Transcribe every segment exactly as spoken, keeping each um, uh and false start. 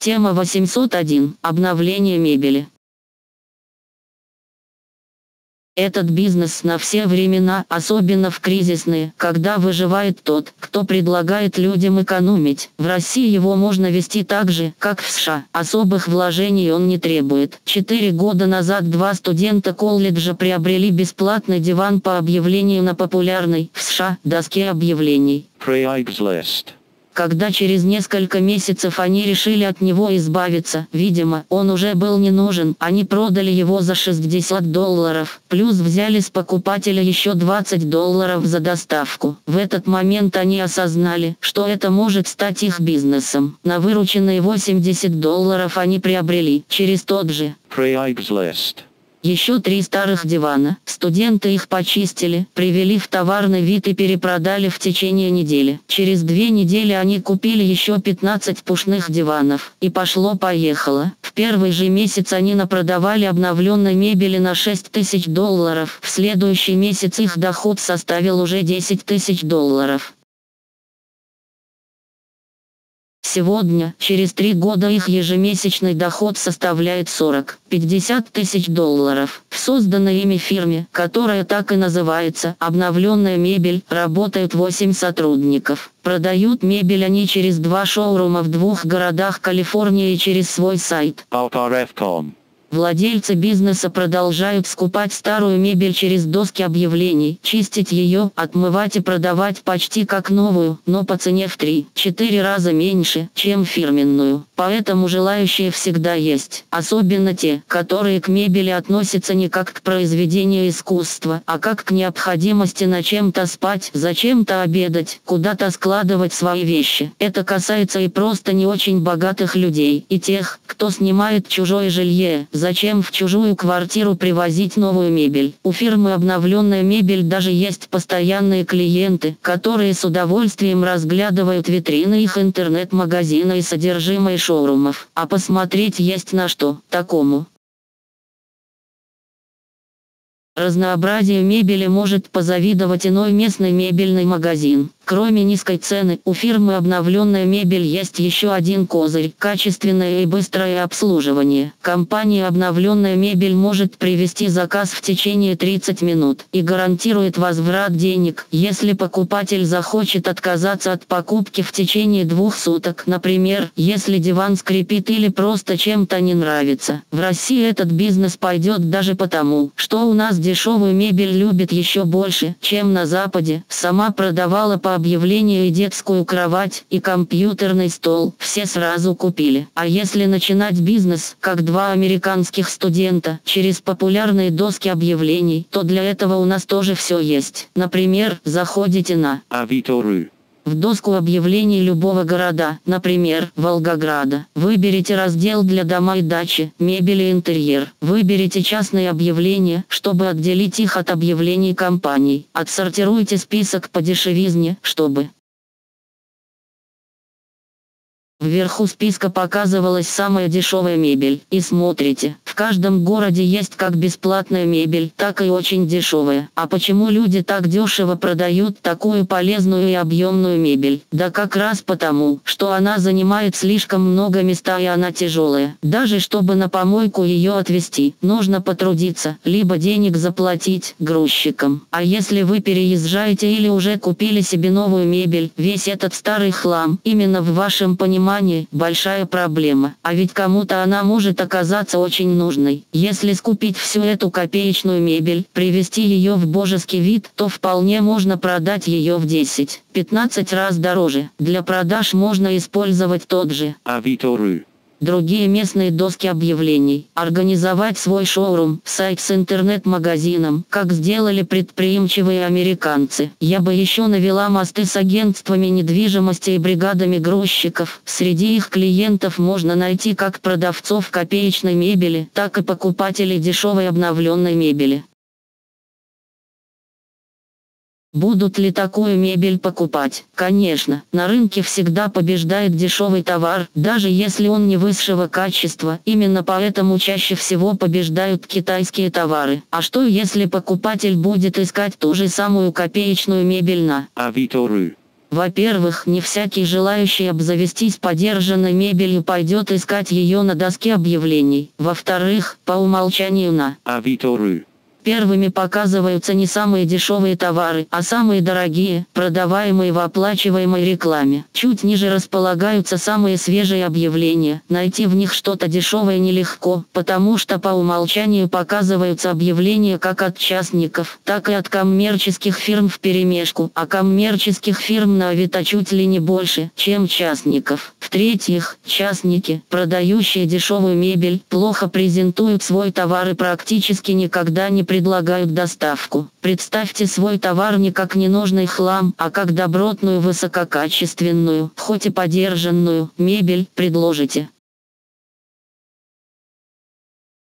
Тема восемьсот один. Обновление мебели. Этот бизнес на все времена, особенно в кризисные, когда выживает тот, кто предлагает людям экономить. В России его можно вести так же, как в США. Особых вложений он не требует. Четыре года назад два студента колледжа приобрели бесплатный диван по объявлению на популярной в США доске объявлений. Craigslist. Когда через несколько месяцев они решили от него избавиться, видимо, он уже был не нужен, они продали его за шестьдесят долларов, плюс взяли с покупателя еще двадцать долларов за доставку. В этот момент они осознали, что это может стать их бизнесом. На вырученные восемьдесят долларов они приобрели через тот же Craigslist еще три старых дивана. Студенты их почистили, привели в товарный вид и перепродали в течение недели. Через две недели они купили еще пятнадцать пушных диванов. И пошло-поехало. В первый же месяц они напродавали обновленной мебели на шесть тысяч долларов. В следующий месяц их доход составил уже десять тысяч долларов. Сегодня, через три года их ежемесячный доход составляет сорок-пятьдесят тысяч долларов. В созданной ими фирме, которая так и называется «Обновленная мебель», работает восемь сотрудников. Продают мебель они через два шоурума в двух городах Калифорнии и через свой сайт. Владельцы бизнеса продолжают скупать старую мебель через доски объявлений, чистить ее, отмывать и продавать почти как новую, но по цене в три-четыре раза меньше, чем фирменную. Поэтому желающие всегда есть, особенно те, которые к мебели относятся не как к произведению искусства, а как к необходимости на чем-то спать, зачем-то обедать, куда-то складывать свои вещи. Это касается и просто не очень богатых людей, и тех, кто снимает чужое жилье. Зачем в чужую квартиру привозить новую мебель? У фирмы «Обновленная мебель» даже есть постоянные клиенты, которые с удовольствием разглядывают витрины их интернет-магазина и содержимое шоурумов. А посмотреть есть на что. Такому разнообразию мебели может позавидовать иной местный мебельный магазин. Кроме низкой цены, у фирмы «Обновленная мебель» есть еще один козырь – качественное и быстрое обслуживание. Компания «Обновленная мебель» может привести заказ в течение тридцати минут и гарантирует возврат денег, если покупатель захочет отказаться от покупки в течение двух суток, например, если диван скрипит или просто чем-то не нравится. В России этот бизнес пойдет даже потому, что у нас дешевую мебель любят еще больше, чем на Западе. Сама продавала по объявлению и детскую кровать, и компьютерный стол. Все сразу купили. А если начинать бизнес, как два американских студента, через популярные доски объявлений, то для этого у нас тоже все есть. Например, заходите на Авито точка ру. В доску объявлений любого города, например, Волгограда. Выберите раздел для дома и дачи, мебель и интерьер. Выберите частные объявления, чтобы отделить их от объявлений компаний. Отсортируйте список по дешевизне, чтобы вверху списка показывалась самая дешевая мебель. И смотрите, в каждом городе есть как бесплатная мебель, так и очень дешевая. А почему люди так дешево продают такую полезную и объемную мебель? Да как раз потому, что она занимает слишком много места и она тяжелая. Даже чтобы на помойку ее отвезти, нужно потрудиться, либо денег заплатить грузчикам. А если вы переезжаете или уже купили себе новую мебель, весь этот старый хлам, именно в вашем понимании, большая проблема, а ведь кому-то она может оказаться очень нужной. Если скупить всю эту копеечную мебель, привести ее в божеский вид, то вполне можно продать ее в десять-пятнадцать раз дороже. Для продаж можно использовать тот же Авито точка ру. Другие местные доски объявлений, организовать свой шоурум, сайт с интернет-магазином, как сделали предприимчивые американцы. Я бы еще навела мосты с агентствами недвижимости и бригадами грузчиков. Среди их клиентов можно найти как продавцов копеечной мебели, так и покупателей дешевой обновленной мебели. Будут ли такую мебель покупать? Конечно, на рынке всегда побеждает дешевый товар, даже если он не высшего качества. Именно поэтому чаще всего побеждают китайские товары. А что если покупатель будет искать ту же самую копеечную мебель на Авито точка ру? Во-первых, не всякий желающий обзавестись подержанной мебелью пойдет искать ее на доске объявлений. Во-вторых, по умолчанию на Авито точка ру первыми показываются не самые дешевые товары, а самые дорогие, продаваемые в оплачиваемой рекламе. Чуть ниже располагаются самые свежие объявления. Найти в них что-то дешевое нелегко, потому что по умолчанию показываются объявления как от частников, так и от коммерческих фирм вперемешку, а коммерческих фирм на Авито чуть ли не больше, чем частников. В-третьих, частники, продающие дешевую мебель, плохо презентуют свой товар и практически никогда не предлагают доставку. Представьте свой товар не как ненужный хлам, а как добротную высококачественную, хоть и подержанную, мебель, предложите.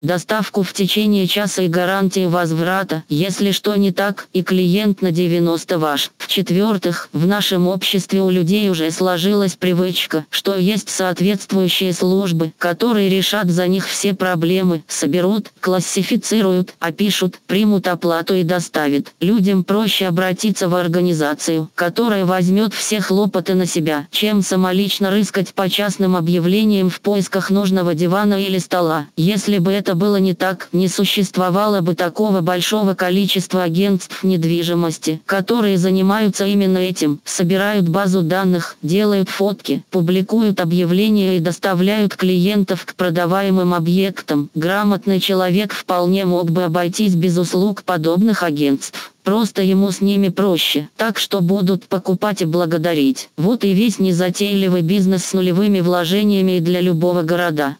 Доставку в течение часа и гарантии возврата, если что не так, и клиент на девяносто ваш. В-четвертых, в нашем обществе у людей уже сложилась привычка, что есть соответствующие службы, которые решат за них все проблемы, соберут, классифицируют, опишут, примут оплату и доставят. Людям проще обратиться в организацию, которая возьмет все хлопоты на себя, чем самолично рыскать по частным объявлениям в поисках нужного дивана или стола. Если бы это Это было не так, не существовало бы такого большого количества агентств недвижимости, которые занимаются именно этим, собирают базу данных, делают фотки, публикуют объявления и доставляют клиентов к продаваемым объектам. Грамотный человек вполне мог бы обойтись без услуг подобных агентств. Просто ему с ними проще, так что будут покупать и благодарить. Вот и весь незатейливый бизнес с нулевыми вложениями и для любого города.